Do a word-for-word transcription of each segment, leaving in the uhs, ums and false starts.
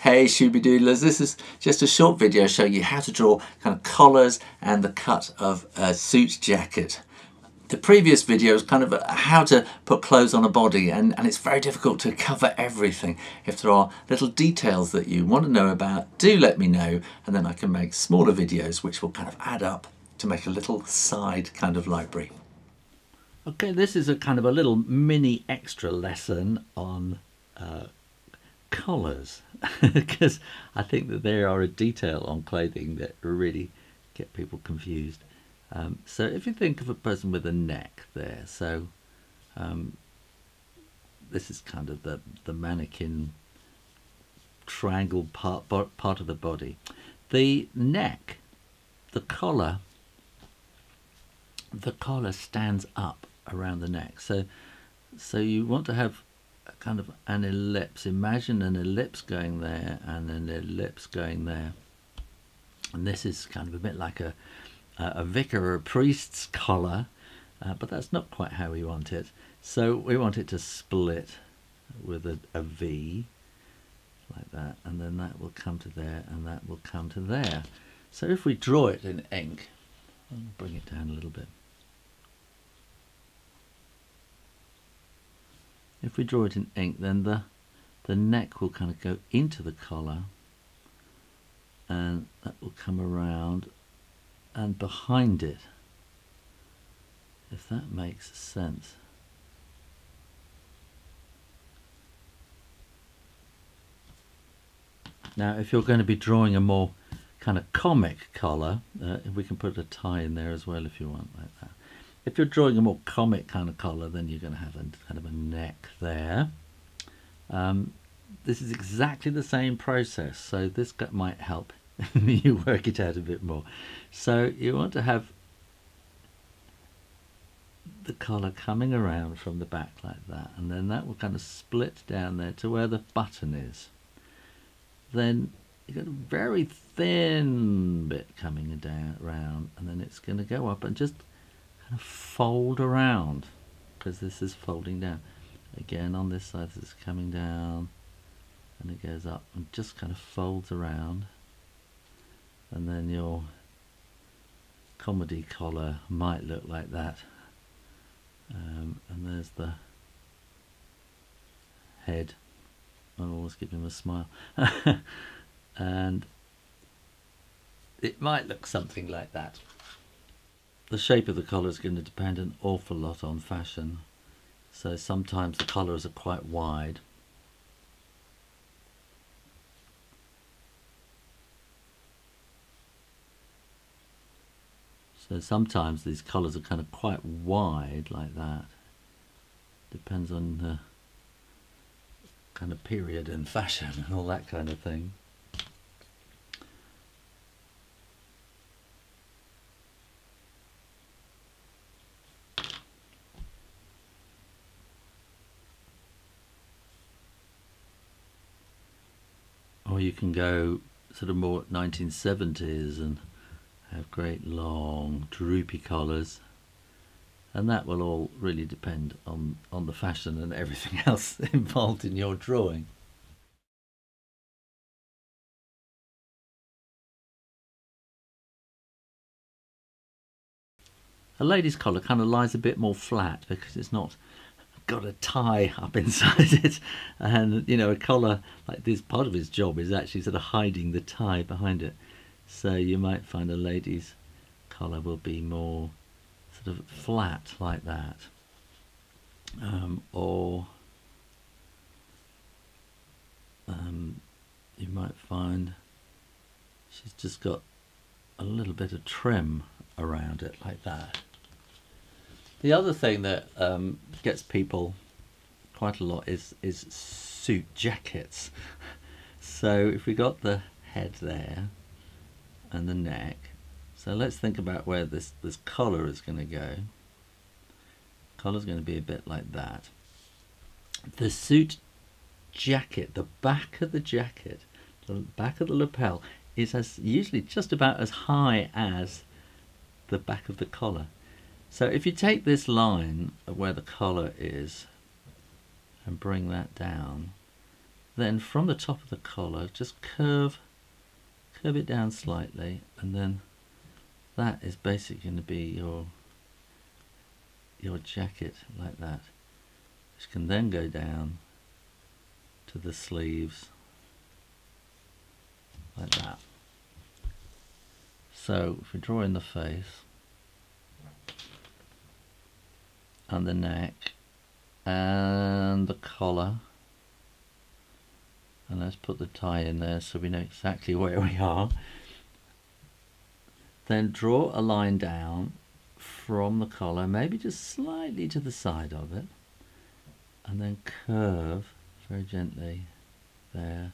Hey Shooby Doodlers, this is just a short video showing you how to draw kind of collars and the cut of a suit jacket. The previous video is kind of how to put clothes on a body, and, and it's very difficult to cover everything. If there are little details that you want to know about, do let me know, and then I can make smaller videos which will kind of add up to make a little side kind of library. Okay, this is a kind of a little mini extra lesson on uh, collars, because I think that there are a detail on clothing that really get people confused. Um, so if you think of a person with a neck there, so um, this is kind of the, the mannequin triangle part, part of the body. The neck, the collar, the collar stands up around the neck. So, so you want to have kind of an ellipse. Imagine an ellipse going there and an ellipse going there, and this is kind of a bit like a a vicar or a priest's collar, uh, but that's not quite how we want it. So we want it to split with a, a V like that, and then that will come to there and that will come to there. So if we draw it in ink, I'll bring it down a little bit. If we draw it in ink, then the, the neck will kind of go into the collar, and that will come around and behind it, if that makes sense. Now, if you're going to be drawing a more kind of comic collar, uh, we can put a tie in there as well if you want, like that. If you're drawing a more comic kind of collar, then you're going to have a kind of a neck there. Um, this is exactly the same process, so this might help you work it out a bit more. So you want to have the collar coming around from the back like that, and then that will kind of split down there to where the button is. Then you've got a very thin bit coming down around, and then it's going to go up and just kind of fold around, because this is folding down. Again on this side, it's coming down and it goes up and just kind of folds around. And then your comedy collar might look like that. Um, and there's the head. I'll always give him a smile. And it might look something like that. The shape of the collar is going to depend an awful lot on fashion. So sometimes the collars are quite wide. So sometimes these collars are kind of quite wide like that. Depends on the kind of period and fashion and all that kind of thing. Or you can go sort of more nineteen seventies and have great long droopy collars, and that will all really depend on on the fashion and everything else involved in your drawing. A lady's collar kind of lies a bit more flat because it's not got a tie up inside it, and you know, a collar like this, part of his job is actually sort of hiding the tie behind it. So you might find a lady's collar will be more sort of flat like that, um, or um, you might find she's just got a little bit of trim around it like that. The other thing that um, gets people quite a lot is is suit jackets. So if we got the head there and the neck, so let's think about where this this collar is going to go. Collar's going to be a bit like that. The suit jacket, the back of the jacket, the back of the lapel is as usually just about as high as the back of the collar. So if you take this line of where the collar is and bring that down, then from the top of the collar, just curve curve it down slightly, and then that is basically going to be your your jacket, like that, which can then go down to the sleeves like that. So if we draw in the face and the neck and the collar, and let's put the tie in there so we know exactly where we are, then draw a line down from the collar, maybe just slightly to the side of it, and then curve very gently there.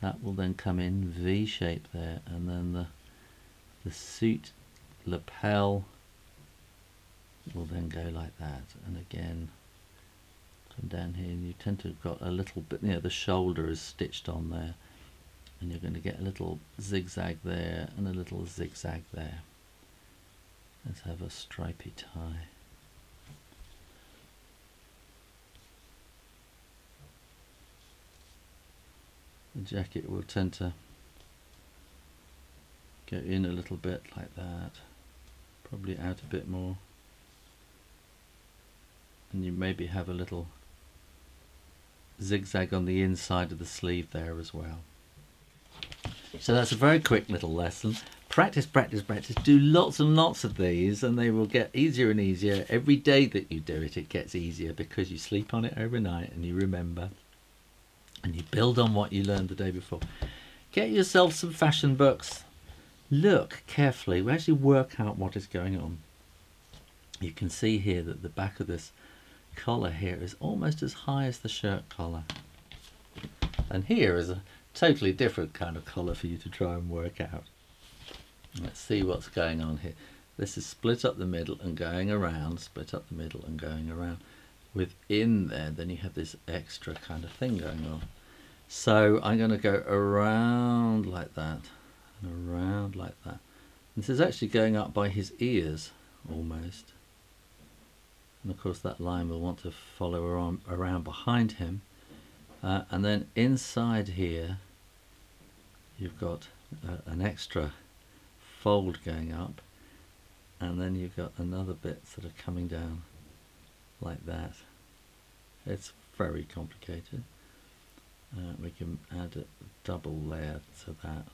That will then come in V-shape there, and then the the suit lapel will then go like that, and again come down here, and you tend to have got a little bit, you know, the shoulder is stitched on there, and you're going to get a little zigzag there and a little zigzag there. Let's have a stripy tie. The jacket will tend to go in a little bit like that, probably out a bit more, and you maybe have a little zigzag on the inside of the sleeve there as well. So that's a very quick little lesson. Practice, practice, practice. Do lots and lots of these, and they will get easier and easier. Every day that you do it, it gets easier because you sleep on it overnight and you remember, and you build on what you learned the day before. Get yourself some fashion books. Look carefully. We actually work out what is going on. You can see here that the back of this collar here is almost as high as the shirt collar. And here is a totally different kind of collar for you to try and work out. Let's see what's going on here. This is split up the middle and going around, split up the middle and going around. Within there, then you have this extra kind of thing going on. So I'm going to go around like that, and around like that. This is actually going up by his ears almost. And of course that line will want to follow around, around behind him. Uh, and then inside here, you've got uh, an extra fold going up, and then you've got another bit sort of coming down like that. It's very complicated. Uh, we can add a double layer to that,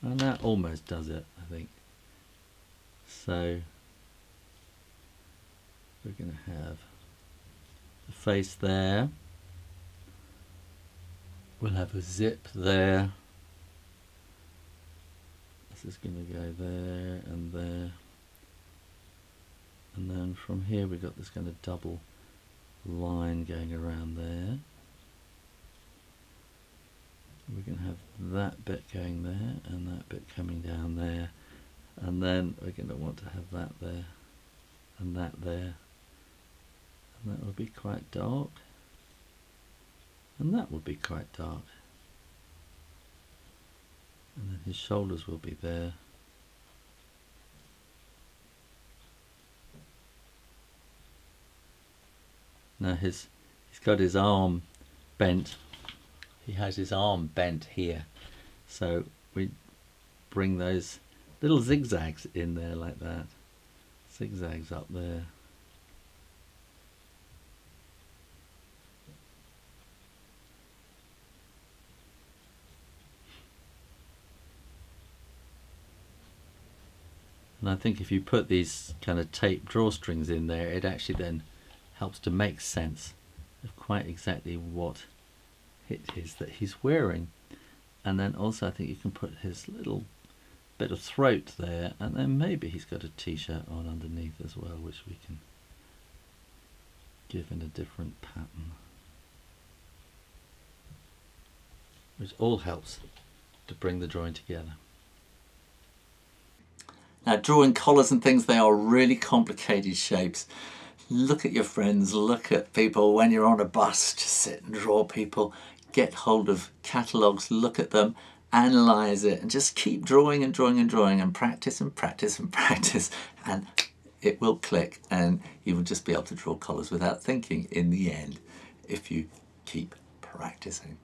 and that almost does it, I think. So we're going to have the face there, we'll have a zip there, this is going to go there and there, and then from here we've got this kind of double line going around there. We're going to have that bit going there and that bit coming down there, and then we're going to want to have that there and that there, and that will be quite dark, and that will be quite dark, and then his shoulders will be there. Now his, he's got his arm bent, he has his arm bent here, so we bring those little zigzags in there like that, zigzags up there. And I think if you put these kind of tape drawstrings in there, it actually then helps to make sense of quite exactly what it is that he's wearing. And then also I think you can put his little bit of throat there, and then maybe he's got a t-shirt on underneath as well, which we can give in a different pattern, which all helps to bring the drawing together. Now, drawing collars and things, they are really complicated shapes. Look at your friends, look at people. When you're on a bus, just sit and draw people. Get hold of catalogues, look at them, analyse it, and just keep drawing and drawing and drawing, and practice and practice and practice, and it will click, and you will just be able to draw collars without thinking in the end, if you keep practicing.